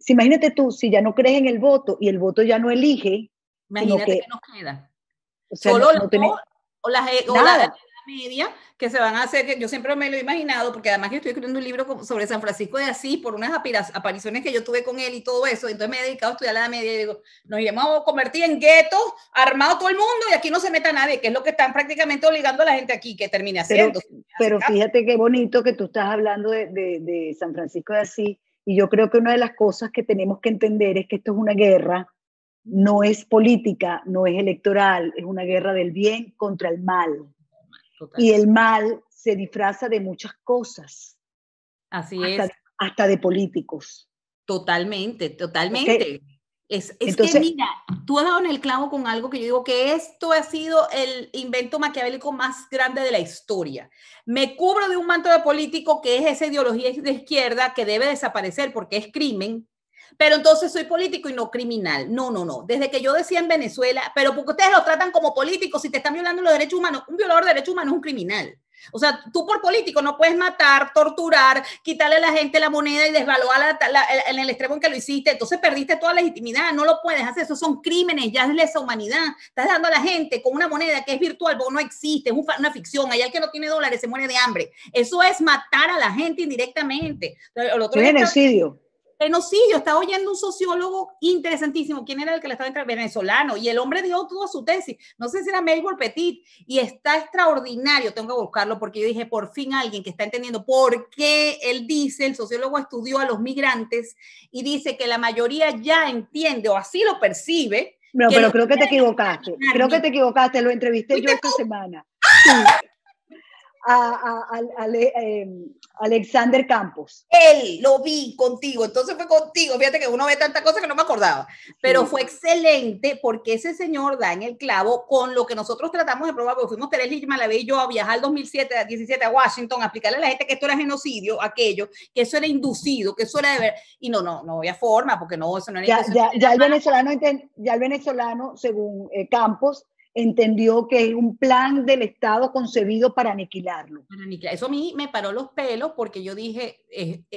si imagínate tú, si ya no crees en el voto y el voto ya no elige, imagínate que nos queda. O sea, solo la media que se van a hacer, que yo siempre me lo he imaginado, porque además yo estoy escribiendo un libro sobre San Francisco de Asís por unas apariciones que yo tuve con él y todo eso, entonces me he dedicado a estudiar la media y digo, nos iremos a convertir en guetos, armado todo el mundo y aquí no se meta nadie, que es lo que están prácticamente obligando a la gente aquí que termine haciendo. Pero fíjate qué bonito que tú estás hablando de San Francisco de Asís, y yo creo que una de las cosas que tenemos que entender es que esto es una guerra, no es política, no es electoral, es una guerra del bien contra el mal. Total. Y el mal se disfraza de muchas cosas. Así es. Hasta de políticos. Totalmente. Okay. Entonces, que mira, tú has dado en el clavo con algo que yo digo que esto ha sido el invento maquiavélico más grande de la historia. Me cubro de un manto de político que es esa ideología de izquierda que debe desaparecer porque es crimen. Pero entonces soy político y no criminal. No. Desde que yo decía en Venezuela, pero porque ustedes lo tratan como políticos, si te están violando los derechos humanos, un violador de derechos humanos es un criminal. O sea, tú por político no puedes matar, torturar, quitarle a la gente la moneda y desvaluarla en el extremo en que lo hiciste. Entonces perdiste toda legitimidad, no lo puedes hacer. Esos son crímenes, ya es lesa humanidad. Estás dando a la gente con una moneda que es virtual, porque no existe, es una ficción. Allá el que no tiene dólares se muere de hambre. Eso es matar a la gente indirectamente. Genocidio. Genocidio. Estaba oyendo un sociólogo interesantísimo. ¿Quién era el que la estaba entrevistando? Venezolano. Y el hombre dio toda su tesis. No sé si era Maybor Petit. Y está extraordinario. Tengo que buscarlo porque yo dije, por fin alguien que está entendiendo por qué él dice, el sociólogo estudió a los migrantes y dice que la mayoría ya entiende o así lo percibe. No, pero creo que te equivocaste. Lo entrevisté yo esta semana. Sí. Alexander Campos. Él, lo vi contigo, entonces fue contigo, fíjate que uno ve tantas cosas que no me acordaba, pero sí. Fue excelente porque ese señor da en el clavo con lo que nosotros tratamos de probar, porque fuimos Teresa y Malavé y yo a viajar al 2017 a Washington, a explicarle a la gente que esto era genocidio, aquello, que eso era inducido, que eso era de ver, y no había forma, porque no, eso no era ya el venezolano, según Campos, entendió que es un plan del Estado concebido para aniquilarlo. Eso a mí me paró los pelos porque yo dije,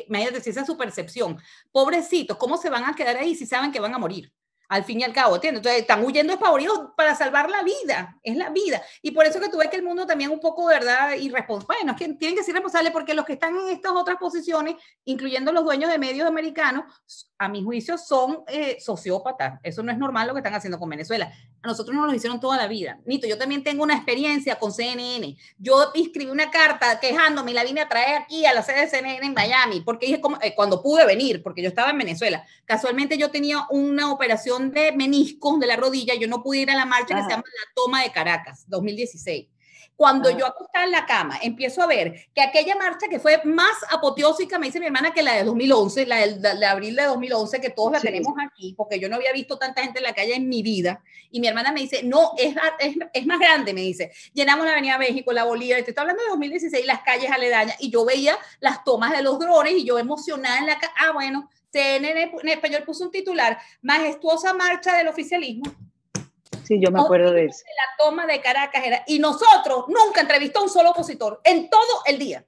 imagínate si esa es su percepción, pobrecitos, ¿cómo se van a quedar ahí si saben que van a morir? Al fin y al cabo, ¿entiendes? Entonces están huyendo despavoridos para salvar la vida, es la vida. Y por eso que tú ves que el mundo también un poco, ¿verdad? Irresponsable. Bueno, es que tienen que ser responsables porque los que están en estas otras posiciones, incluyendo los dueños de medios americanos, a mi juicio son sociópatas. Eso no es normal lo que están haciendo con Venezuela. A nosotros nos lo hicieron toda la vida. Nito, yo también tengo una experiencia con CNN. Yo escribí una carta quejándome y la vine a traer aquí a la sede de CNN en Miami, porque dije, cuando pude venir, porque yo estaba en Venezuela. Casualmente yo tenía una operación de menisco de la rodilla, yo no pude ir a la marcha que se llama La Toma de Caracas, 2016. Cuando yo acostada en la cama empiezo a ver que aquella marcha que fue más apoteósica, me dice mi hermana, que la de 2011, la de abril de 2011, que todos la tenemos aquí, porque yo no había visto tanta gente en la calle en mi vida, y mi hermana me dice, no, es más grande, me dice, llenamos la Avenida México, la Bolívar, te estoy hablando de 2016, las calles aledañas, y yo veía las tomas de los drones, y yo emocionada en la cama, bueno, CNN en español puso un titular, majestuosa marcha del oficialismo. Sí, yo me acuerdo de eso. La toma de Caracas era, y nosotros nunca entrevistó a un solo opositor, en todo el día.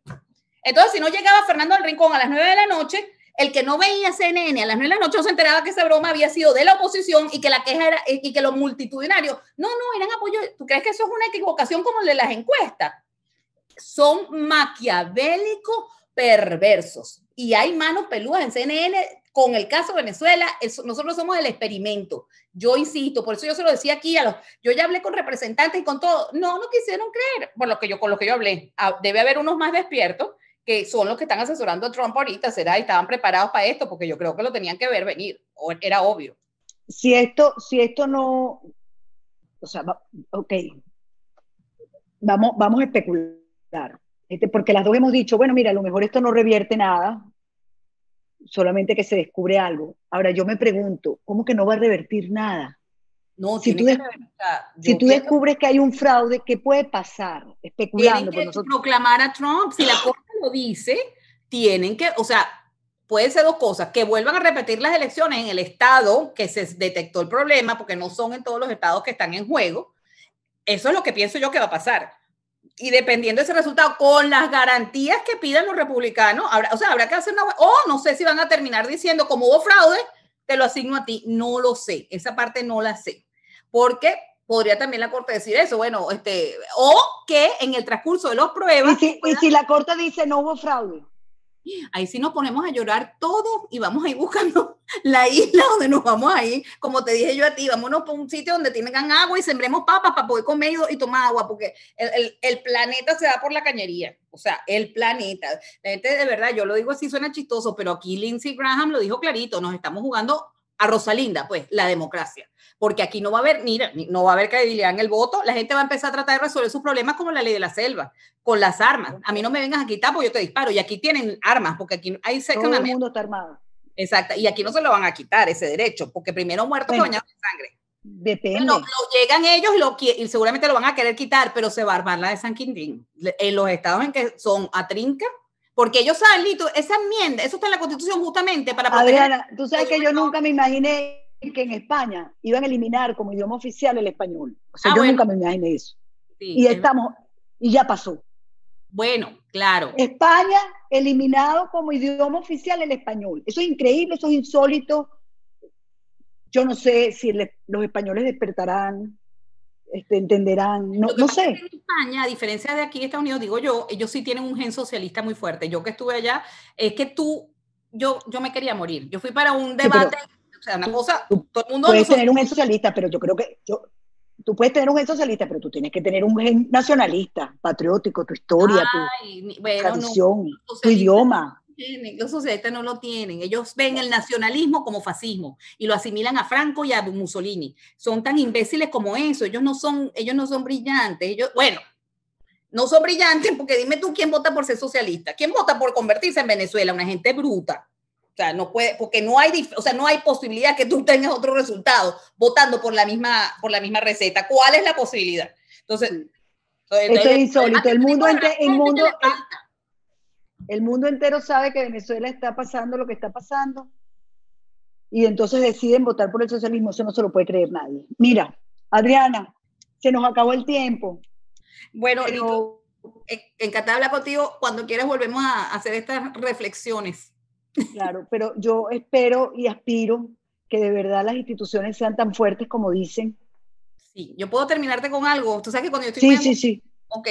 Entonces, si no llegaba Fernando del Rincón a las 9 de la noche, el que no veía CNN a las 9 de la noche no se enteraba que esa broma había sido de la oposición y que la queja era, y que los multitudinarios, no, eran apoyo. ¿Tú crees que eso es una equivocación como el de las encuestas? Son maquiavélicos perversos. Y hay manos peludas en CNN. Con el caso Venezuela, nosotros somos el experimento. Yo insisto, por eso yo se lo decía aquí, yo ya hablé con representantes y con todo, no quisieron creer, con lo que yo hablé. Debe haber unos más despiertos, que son los que están asesorando a Trump ahorita, será, y estaban preparados para esto, porque yo creo que lo tenían que ver venir, era obvio. Si esto no, o sea, ok, vamos a especular, porque las dos hemos dicho, bueno, mira, a lo mejor esto no revierte nada, solamente que se descubre algo. Ahora yo me pregunto, ¿cómo que no va a revertir nada? No, si tú descubres que hay un fraude, ¿qué puede pasar? Especulando. Tienen que proclamar a Trump, si la corte lo dice, tienen que, o sea, puede ser dos cosas, que vuelvan a repetir las elecciones en el estado que se detectó el problema, porque no son en todos los estados que están en juego. Eso es lo que pienso yo que va a pasar. Y dependiendo de ese resultado, con las garantías que pidan los republicanos, habrá que hacer una... no sé si van a terminar diciendo, como hubo fraude, te lo asigno a ti. No lo sé, esa parte no la sé. Porque podría también la Corte decir eso, bueno, o que en el transcurso de las pruebas... ¿Y si la Corte dice no hubo fraude? Ahí sí nos ponemos a llorar todos y vamos a ir buscando la isla donde nos vamos a ir, como te dije yo a ti, vámonos por un sitio donde tengan agua y sembremos papas para poder comer y tomar agua, porque el planeta se da por la cañería, o sea, el planeta, la gente de verdad, yo lo digo así, suena chistoso, pero aquí Lindsey Graham lo dijo clarito, nos estamos jugando a Rosalinda, pues, la democracia, porque aquí no va a haber credibilidad en el voto, la gente va a empezar a tratar de resolver sus problemas como la ley de la selva, con las armas. A mí no me vengas a quitar porque yo te disparo, y aquí tienen armas, porque aquí hay cerca todo el mundo está armado. Exacto, y aquí no se lo van a quitar ese derecho, porque primero muertos bañados de sangre. Depende. No, llegan ellos y seguramente lo van a querer quitar, pero se va a armar la de San Quintín, en los estados en que son a trinca, porque ellos saben, Lito, esa enmienda, eso está en la Constitución justamente para proteger. Adriana, tú sabes que yo nunca me imaginé que en España iban a eliminar como idioma oficial el español. O sea, yo nunca me imaginé eso. Sí, y ya pasó. Bueno, claro. España eliminado como idioma oficial el español. Eso es increíble, eso es insólito. Yo no sé si los españoles despertarán, entenderán, no sé. En España, a diferencia de aquí en Estados Unidos, digo yo, ellos sí tienen un gen socialista muy fuerte. Yo que estuve allá, es que yo me quería morir. Yo fui para un debate... Sí, o sea, una cosa, todo el mundo... Puedes tener un gen socialista, pero yo creo que... Tú puedes tener un gen socialista, pero tú tienes que tener un gen nacionalista, patriótico, tu historia, tu tradición, tu idioma. Los socialistas no lo tienen. Ellos ven el nacionalismo como fascismo y lo asimilan a Franco y a Mussolini. Son tan imbéciles como eso. Ellos no son brillantes. No son brillantes porque dime tú quién vota por ser socialista. ¿Quién vota por convertirse en Venezuela? Una gente bruta. O sea, no puede, porque no hay posibilidad que tú tengas otro resultado votando por la misma receta. ¿Cuál es la posibilidad? Entonces esto es insólito. El mundo entero sabe que Venezuela está pasando lo que está pasando y entonces deciden votar por el socialismo. Eso no se lo puede creer nadie. Mira, Adriana, se nos acabó el tiempo. Bueno, pero... encantada de hablar contigo. Cuando quieras volvemos a hacer estas reflexiones. Claro, pero yo espero y aspiro que de verdad las instituciones sean tan fuertes como dicen. Sí, yo puedo terminarte con algo. Tú sabes que cuando yo estoy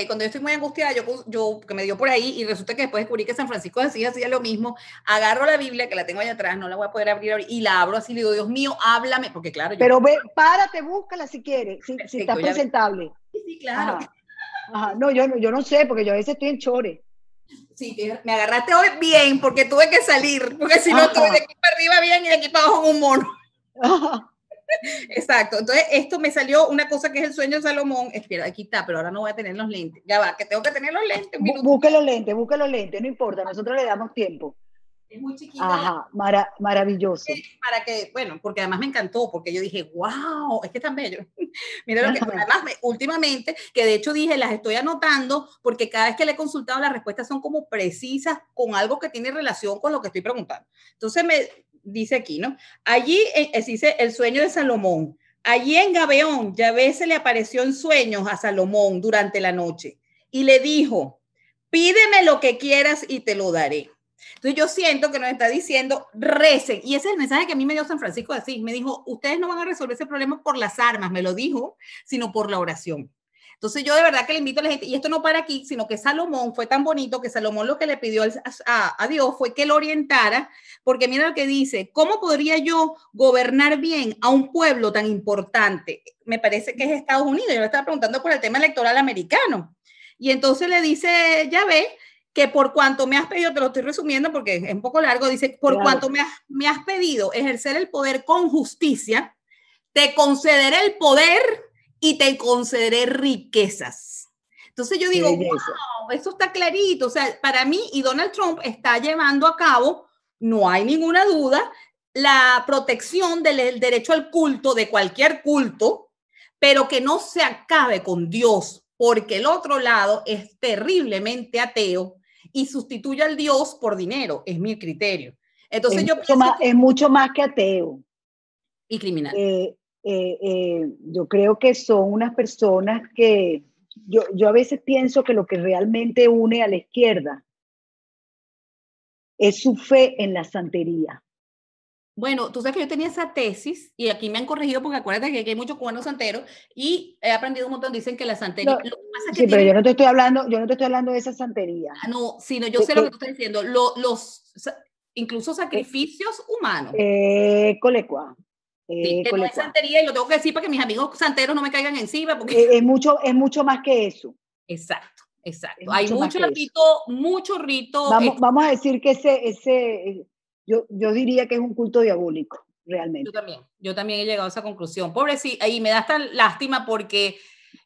cuando yo estoy muy angustiada, yo que me dio por ahí y resulta que después descubrí que San Francisco de Asís hacía lo mismo, agarro la Biblia que la tengo allá atrás, no la voy a poder abrir y la abro así, le digo, Dios mío, háblame, porque claro. Pero ve, párate, búscala si quieres, si estás presentable. Sí, claro. Ajá. Yo no sé, porque yo a veces estoy en chores. Sí, me agarraste hoy bien porque tuve que salir, porque si no tuve de aquí para arriba bien y de aquí para abajo en un mono. Exacto, entonces esto me salió una cosa que es el sueño de Salomón. Espera, aquí está, pero ahora no voy a tener los lentes. Ya va, que tengo que tener los lentes. Busca los lentes, no importa, nosotros le damos tiempo. Es muy chiquito. Ajá, maravilloso. Para que, bueno, porque además me encantó, porque yo dije, wow, es que tan bello. Mira lo que, además, últimamente, que de hecho dije, las estoy anotando, porque cada vez que le he consultado, las respuestas son como precisas con algo que tiene relación con lo que estoy preguntando. Entonces me dice aquí, ¿no? Allí dice el sueño de Salomón. Allí en Gabeón, Yahvé se le apareció en sueños a Salomón durante la noche y le dijo, pídeme lo que quieras y te lo daré. Entonces yo siento que nos está diciendo, recen. Y ese es el mensaje que a mí me dio San Francisco de Asís. Me dijo, ustedes no van a resolver ese problema por las armas, me lo dijo, sino por la oración. Entonces yo de verdad que le invito a la gente, y esto no para aquí, sino que Salomón fue tan bonito que Salomón lo que le pidió a Dios fue que lo orientara, porque mira lo que dice, ¿cómo podría yo gobernar bien a un pueblo tan importante? Me parece que es Estados Unidos, yo le estaba preguntando por el tema electoral americano. Y entonces le dice, ya ve, que por cuanto me has pedido, te lo estoy resumiendo porque es un poco largo, dice, por claro. Cuanto me has pedido ejercer el poder con justicia, te concederé el poder y te concederé riquezas. Entonces yo digo, wow, eso está clarito. O sea, para mí, y Donald Trump está llevando a cabo, no hay ninguna duda, la protección del derecho al culto, de cualquier culto, pero que no se acabe con Dios, porque el otro lado es terriblemente ateo y sustituye al Dios por dinero, es mi criterio. Entonces yo pienso que es mucho más que ateo. Y criminal. Yo creo que son unas personas que, yo a veces pienso que lo que realmente une a la izquierda es su fe en la santería. Bueno, tú sabes que yo tenía esa tesis y aquí me han corregido porque acuérdate que aquí hay muchos cubanos santeros y he aprendido un montón, dicen que la santería... No, lo que pasa es que sí, pero yo no te estoy hablando de esa santería. No, sino yo sé lo que tú estás diciendo, incluso sacrificios humanos. Colecua. Sí, que no es santería y lo tengo que decir para que mis amigos santeros no me caigan encima. Porque... Es mucho más que eso. Exacto, exacto. Hay mucho rito. Vamos a decir que ese yo diría que es un culto diabólico, realmente. Yo también he llegado a esa conclusión. Pobrecita, y me da tan lástima porque,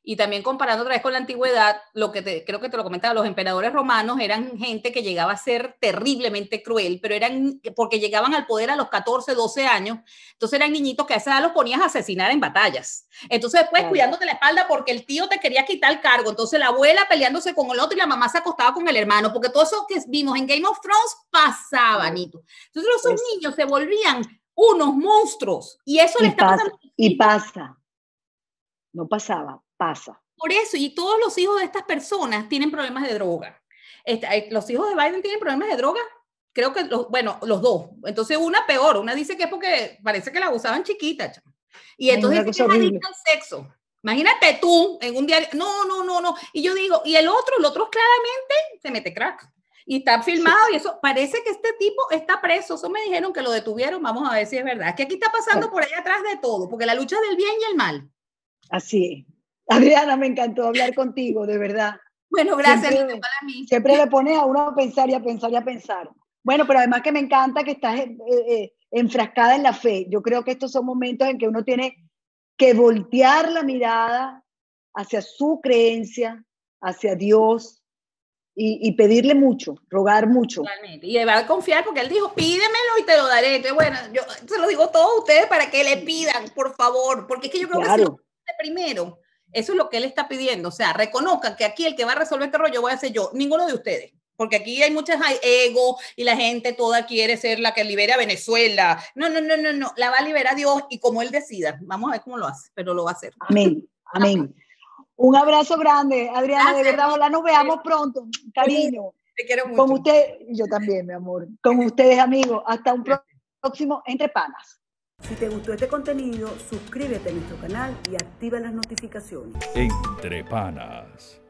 y también comparando otra vez con la antigüedad, lo que creo que te lo comentaba, los emperadores romanos eran gente que llegaba a ser terriblemente cruel, pero eran, porque llegaban al poder a los 14, 12 años, entonces eran niñitos que a esa edad los ponías a asesinar en batallas. Entonces después claro. Cuidándote la espalda porque el tío te quería quitar el cargo, entonces la abuela peleándose con el otro y la mamá se acostaba con el hermano, porque todo eso que vimos en Game of Thrones pasaba, Nito. Entonces esos niños se volvían unos monstruos, y eso le está pasando. Y pasa. No pasaba. Pasa. Por eso, y todos los hijos de estas personas tienen problemas de droga. Los hijos de Biden tienen problemas de droga, creo que, los dos. Entonces una peor, una dice que es porque parece que la abusaban chiquita. Y entonces es adicta al sexo. Imagínate tú en un diario, no. Y yo digo, y el otro claramente se mete crack. Y está filmado sí. Y eso, parece que este tipo está preso. Eso me dijeron que lo detuvieron, vamos a ver si es verdad. Es que aquí está pasando por allá atrás de todo, porque la lucha del bien y el mal. Así es. Adriana, me encantó hablar contigo, de verdad. Bueno, gracias, Nito, para mí. Siempre le pones a uno a pensar y a pensar y a pensar. Bueno, pero además que me encanta que estás enfrascada en la fe. Yo creo que estos son momentos en que uno tiene que voltear la mirada hacia su creencia, hacia Dios, y pedirle mucho, rogar mucho. Totalmente. Y le va a confiar porque él dijo, pídemelo y te lo daré. Entonces, bueno, yo se lo digo a todos ustedes para que le pidan, por favor, porque es que yo creo que si lo pide primero... Eso es lo que él está pidiendo, o sea, reconozcan que aquí el que va a resolver este rollo voy a ser yo, ninguno de ustedes, porque aquí hay muchas ego y la gente toda quiere ser la que libere a Venezuela. No, la va a liberar Dios y como él decida, vamos a ver cómo lo hace, pero lo va a hacer. Amén. Un abrazo grande, Adriana, gracias. De verdad, ojalá nos veamos pronto, cariño. Te quiero mucho. Con usted, yo también, mi amor, con ustedes, amigos, hasta un próximo Entre Panas. Si te gustó este contenido, suscríbete a nuestro canal y activa las notificaciones. Entre Panas.